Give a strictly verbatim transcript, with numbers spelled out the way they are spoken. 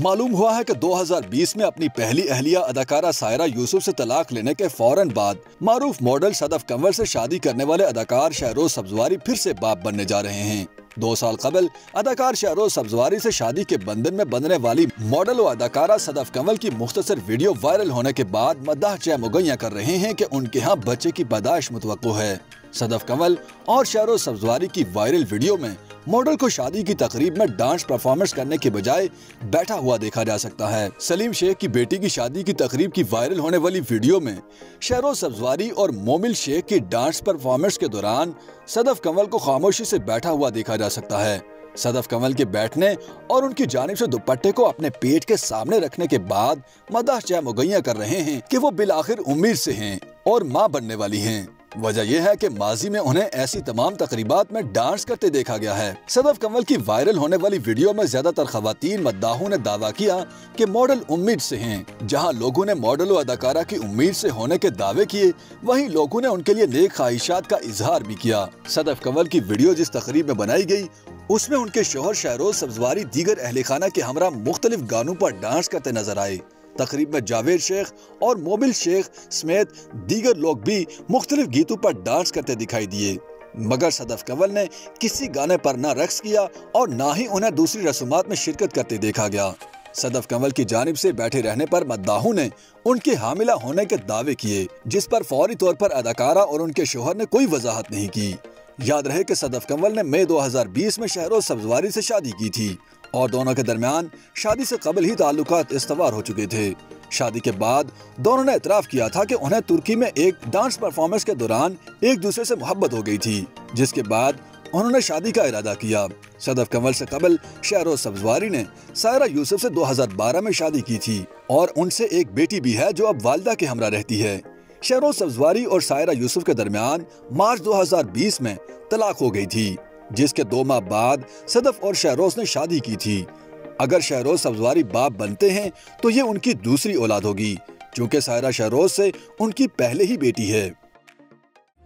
मालूम हुआ है कि दो हज़ार बीस में अपनी पहली अहलिया अदाकारा सायरा यूसुफ से तलाक लेने के फौरन बाद मारूफ मॉडल सदफ कंवल से शादी करने वाले अदाकार शाहरोज सब्जवारी फिर से बाप बनने जा रहे हैं। दो साल कबल अदाकार शाहरोज सब्जवारी से शादी के बंधन में बंधने वाली मॉडल और अदाकारा सदफ कंवल की मुख्तसर वीडियो वायरल होने के बाद मद्दाह चे मुगैया कर रहे हैं कि उनके यहाँ बच्चे की पैदाइश मुतवक्को है। सदफ कंवल और शाहरोज सब्जवारी की वायरल वीडियो में मॉडल को शादी की तकरीब में डांस परफॉर्मेंस करने के बजाय बैठा हुआ देखा जा सकता है। सलीम शेख की बेटी की शादी की तकरीब की वायरल होने वाली वीडियो में शाहरोज सबजवारी और मोमिल शेख की डांस परफॉर्मेंस के दौरान सदफ कंवल को खामोशी से बैठा हुआ देखा जा सकता है। सदफ कंवल के बैठने और उनकी जानिब से दुपट्टे को अपने पेट के सामने रखने के बाद मदाह चे मुगैया कर रहे हैं कि वो बिलाखिर उम्मीद से हैं और माँ बनने वाली हैं। वजह यह है कि माजी में उन्हें ऐसी तमाम तकरीबात में डांस करते देखा गया है। सदफ कंवल की वायरल होने वाली वीडियो में ज्यादातर खवातीन मद्दाहों ने दावा किया कि मॉडल उम्मीद से हैं। जहां लोगों ने मॉडल और अदाकारा की उम्मीद से होने के दावे किए, वहीं लोगों ने उनके लिए नेक ख्वाहिशात का इजहार भी किया। सदफ कंवल की वीडियो जिस तकरीब में बनाई गयी, उसमें उनके शोहर शाहरोज सबजवारी दीगर अहले खाना के हमरा मुख्तलिफ गानों पर डांस करते नजर आए। तकरीब में जावेद शेख और मोमिल शेख समेत दीगर लोग भी मुख्तलिफ गीतों पर डांस करते दिखाई दिए, मगर सदफ कंवल ने किसी गाने पर ना रक्स किया और ना ही उन्हें दूसरी रस्मात में शिरकत करते देखा गया। सदफ कंवल की जानिब से बैठे रहने पर मद्दाहों ने उनके हामिला होने के दावे किए, जिस पर फौरी तौर पर अदाकारा और उनके शोहर ने कोई वजाहत नहीं की। याद रहे कि सदफ कंवल ने मई दो हजार बीस में शहरोज सबजवारी से शादी की थी और दोनों के दरमियान शादी से कबल ही ताल्लुकात इस्तवार हो चुके थे। शादी के बाद दोनों ने इतराफ़ किया था कि उन्हें तुर्की में एक डांस परफॉर्मेंस के दौरान एक दूसरे से मोहब्बत हो गई थी, जिसके बाद उन्होंने शादी का इरादा किया। सदफ कंवल से कबल शाहरोज सबजवारी ने सायरा यूसुफ से दो हज़ार बारह में शादी की थी और उनसे एक बेटी भी है जो अब वालिदा के हमरा रहती है। शाहरोज सबजवारी और सायरा यूसुफ के दरमियान मार्च दो हजार बीस में तलाक हो गयी थी, जिसके दो माह बाद सदफ और शाहरोज ने शादी की थी। अगर शाहरोज सबजवारी बाप बनते हैं तो ये उनकी दूसरी औलाद होगी, क्योंकि सायरा शाहरोज से उनकी पहले ही बेटी है।